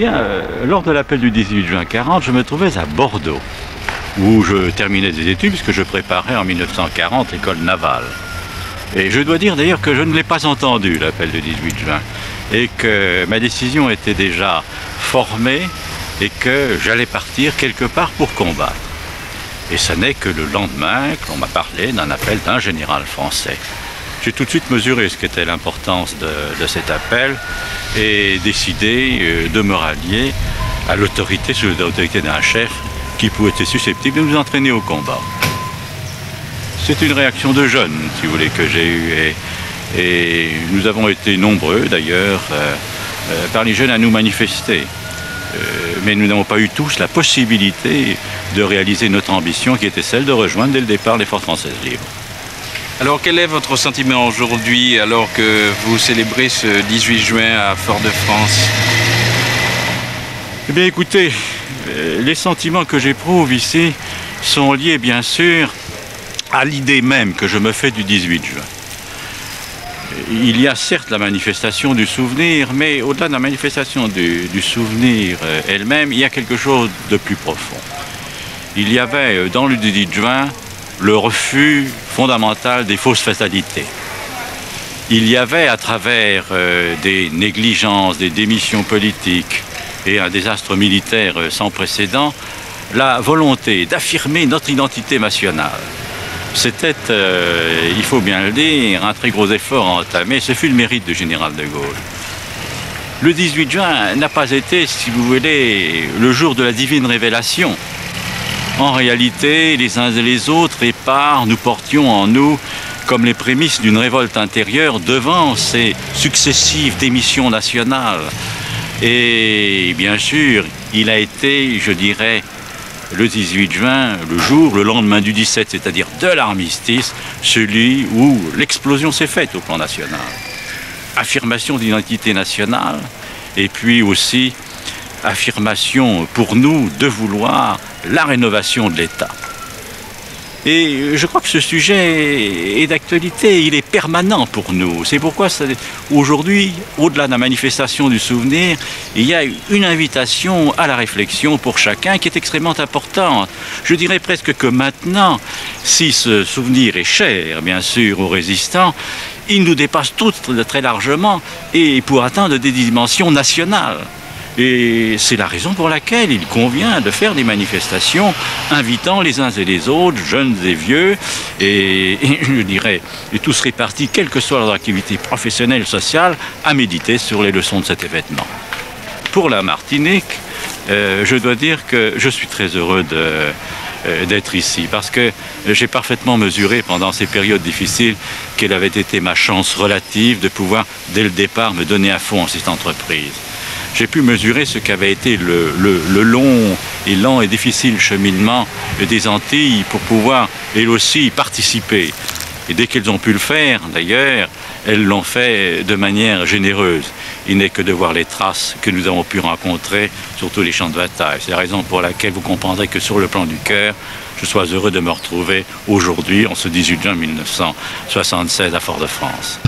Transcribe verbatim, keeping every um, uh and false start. bien, euh, lors de l'appel du dix-huit juin quarante, je me trouvais à Bordeaux, où je terminais des études, puisque je préparais en mille neuf cent quarante l'école navale. Et je dois dire d'ailleurs que je ne l'ai pas entendu, l'appel du dix-huit juin, et que ma décision était déjà formée, et que j'allais partir quelque part pour combattre. Et ce n'est que le lendemain que l'on m'a parlé d'un appel d'un général français. J'ai tout de suite mesuré ce qu'était l'importance de, de cet appel et décidé de me rallier à l'autorité, sous l'autorité d'un chef qui pouvait être susceptible de nous entraîner au combat. C'est une réaction de jeune, si vous voulez, que j'ai eue. Et, et nous avons été nombreux, d'ailleurs, euh, euh, par les jeunes à nous manifester. Euh, mais nous n'avons pas eu tous la possibilité de réaliser notre ambition, qui était celle de rejoindre dès le départ les Forces Françaises Libres. Alors, quel est votre sentiment aujourd'hui, alors que vous célébrez ce dix-huit juin à Fort-de-France? Eh bien, écoutez, euh, les sentiments que j'éprouve ici sont liés, bien sûr, à l'idée même que je me fais du dix-huit juin. Il y a certes la manifestation du souvenir, mais au-delà de la manifestation du, du souvenir elle-même, il y a quelque chose de plus profond. Il y avait dans le dix-huit juin le refus fondamental des fausses fatalités. Il y avait, à travers euh, des négligences, des démissions politiques et un désastre militaire sans précédent, la volonté d'affirmer notre identité nationale. C'était, euh, il faut bien le dire, un très gros effort à entamer. Ce fut le mérite du général de Gaulle. Le dix-huit juin n'a pas été, si vous voulez, le jour de la divine révélation. En réalité, les uns et les autres, épars, nous portions en nous comme les prémices d'une révolte intérieure devant ces successives démissions nationales. Et bien sûr, il a été, je dirais, le dix-huit juin, le jour, le lendemain du dix-sept, c'est-à-dire de l'armistice, celui où l'explosion s'est faite au plan national. Affirmation d'identité nationale, et puis aussi affirmation pour nous de vouloir la rénovation de l'État. Et je crois que ce sujet est d'actualité, il est permanent pour nous. C'est pourquoi aujourd'hui, au-delà de la manifestation du souvenir, il y a une invitation à la réflexion pour chacun qui est extrêmement importante. Je dirais presque que maintenant, si ce souvenir est cher, bien sûr, aux résistants, il nous dépasse tous très largement et pour atteindre des dimensions nationales. Et c'est la raison pour laquelle il convient de faire des manifestations invitant les uns et les autres, jeunes et vieux, et, et je dirais, et tous répartis, quelle que soit leur activité professionnelle, sociale, à méditer sur les leçons de cet événement. Pour la Martinique, euh, je dois dire que je suis très heureux de... d'être ici, parce que j'ai parfaitement mesuré pendant ces périodes difficiles quelle avait été ma chance relative de pouvoir, dès le départ, me donner à fond à cette entreprise. J'ai pu mesurer ce qu'avait été le, le, le long et lent et difficile cheminement des Antilles pour pouvoir, elles aussi, y participer. Et dès qu'elles ont pu le faire, d'ailleurs, elles l'ont fait de manière généreuse. Il n'est que de voir les traces que nous avons pu rencontrer sur tous les champs de bataille. C'est la raison pour laquelle vous comprendrez que sur le plan du cœur, je sois heureux de me retrouver aujourd'hui, en ce dix-huit juin mille neuf cent soixante-seize, à Fort-de-France.